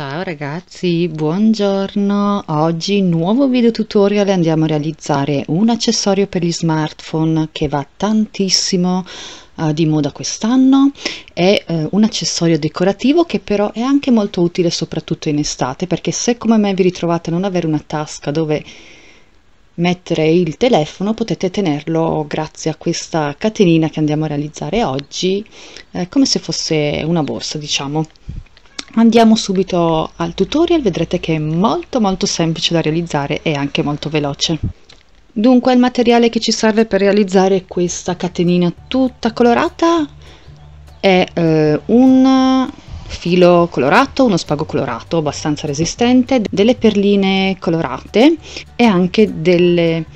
Ciao ragazzi, buongiorno. Oggi nuovo video tutorial, andiamo a realizzare un accessorio per gli smartphone che va tantissimo di moda quest'anno. È un accessorio decorativo che però è anche molto utile soprattutto in estate, perché se come me vi ritrovate a non avere una tasca dove mettere il telefono, potete tenerlo grazie a questa catenina che andiamo a realizzare oggi, come se fosse una borsa, diciamo. Andiamo subito al tutorial, vedrete che è molto semplice da realizzare e anche molto veloce. Dunque il materiale che ci serve per realizzare questa catenina tutta colorata è un filo colorato, uno spago colorato abbastanza resistente, delle perline colorate e anche delle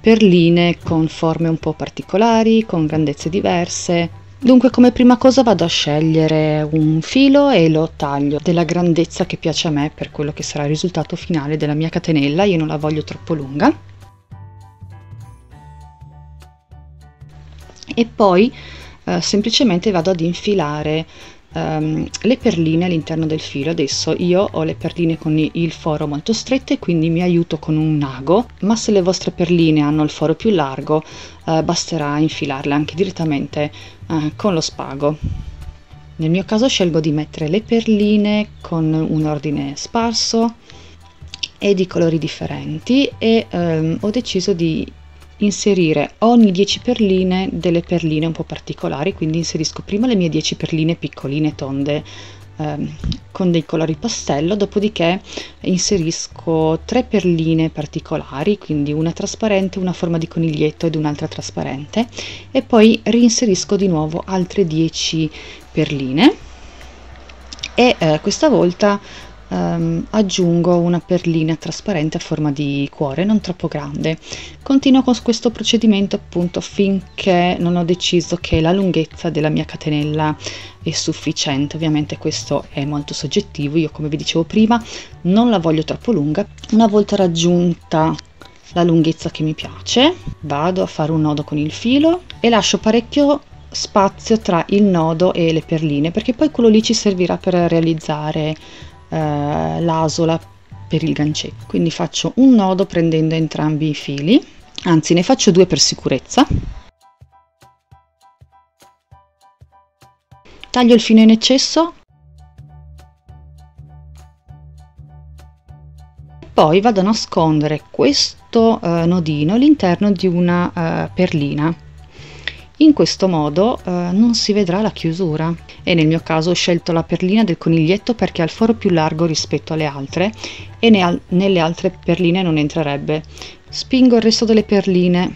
perline con forme un po' particolari, con grandezze diverse. Dunque come prima cosa vado a scegliere un filo e lo taglio della grandezza che piace a me per quello che sarà il risultato finale della mia catenella. Io non la voglio troppo lunga. E poi semplicemente vado ad infilare le perline all'interno del filo. Adesso io ho le perline con il foro molto strette, quindi mi aiuto con un ago, ma se le vostre perline hanno il foro più largo basterà infilarle anche direttamente con lo spago. Nel mio caso scelgo di mettere le perline con un ordine sparso e di colori differenti e ho deciso di inserire ogni 10 perline delle perline un po' particolari, quindi inserisco prima le mie 10 perline piccoline, tonde, con dei colori pastello, dopodiché inserisco 3 perline particolari, quindi una trasparente, una a forma di coniglietto ed un'altra trasparente, e poi reinserisco di nuovo altre 10 perline e questa volta aggiungo una perlina trasparente a forma di cuore, non troppo grande. Continuo con questo procedimento appunto finché non ho deciso che la lunghezza della mia catenella è sufficiente. Ovviamente questo è molto soggettivo, io come vi dicevo prima non la voglio troppo lunga. Una volta raggiunta la lunghezza che mi piace, vado a fare un nodo con il filo e lascio parecchio spazio tra il nodo e le perline, perché poi quello lì ci servirà per realizzare l'asola per il gancetto. Quindi faccio un nodo prendendo entrambi i fili, anzi ne faccio due per sicurezza, taglio il filo in eccesso, poi vado a nascondere questo nodino all'interno di una perlina. In questo modo non si vedrà la chiusura, e nel mio caso ho scelto la perlina del coniglietto perché ha il foro più largo rispetto alle altre e nelle altre perline non entrerebbe. Spingo il resto delle perline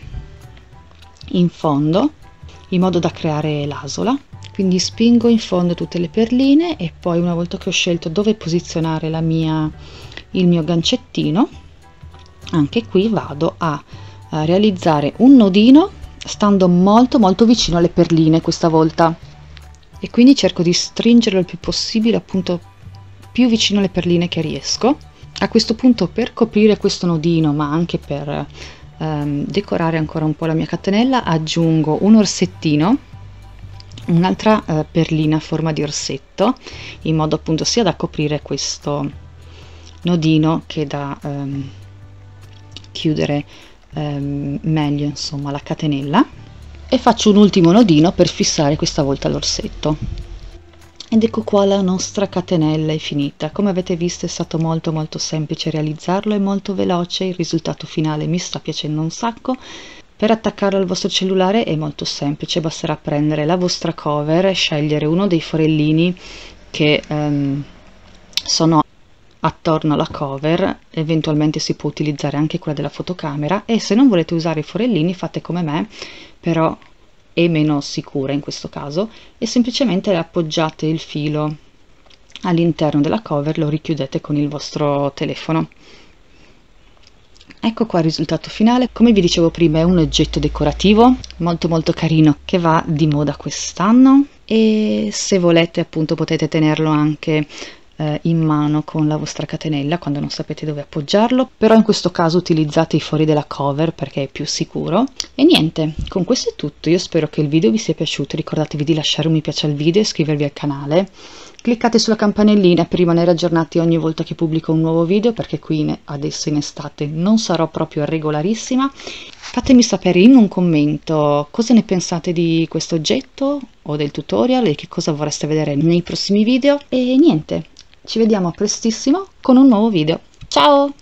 in fondo in modo da creare l'asola, quindi spingo in fondo tutte le perline e poi, una volta che ho scelto dove posizionare il mio gancettino, anche qui vado a realizzare un nodino stando molto vicino alle perline questa volta, e quindi cerco di stringerlo il più possibile, appunto più vicino alle perline che riesco. A questo punto, per coprire questo nodino ma anche per decorare ancora un po' la mia catenella, aggiungo un orsettino, un'altra perlina a forma di orsetto, in modo appunto sia da coprire questo nodino che da chiudere meglio insomma la catenella, e faccio un ultimo nodino per fissare questa volta l'orsetto. Ed ecco qua, la nostra catenella è finita. Come avete visto è stato molto semplice realizzarlo e molto veloce, il risultato finale mi sta piacendo un sacco. Per attaccarlo al vostro cellulare è molto semplice, basterà prendere la vostra cover e scegliere uno dei forellini che sono attorno alla cover. Eventualmente si può utilizzare anche quella della fotocamera, e se non volete usare i forellini fate come me, però è meno sicura in questo caso, e semplicemente appoggiate il filo all'interno della cover, lo richiudete con il vostro telefono. Ecco qua il risultato finale. Come vi dicevo prima, è un oggetto decorativo molto carino che va di moda quest'anno, e se volete appunto potete tenerlo anche in mano con la vostra catenella quando non sapete dove appoggiarlo, però in questo caso utilizzate i fori della cover perché è più sicuro. E niente, con questo è tutto. Io spero che il video vi sia piaciuto, ricordatevi di lasciare un mi piace al video e iscrivervi al canale Cliccate sulla campanellina per rimanere aggiornati ogni volta che pubblico un nuovo video, perché qui adesso in estate non sarò proprio regolarissima. Fatemi sapere in un commento cosa ne pensate di questo oggetto o del tutorial e che cosa vorreste vedere nei prossimi video. E niente, ci vediamo prestissimo con un nuovo video. Ciao!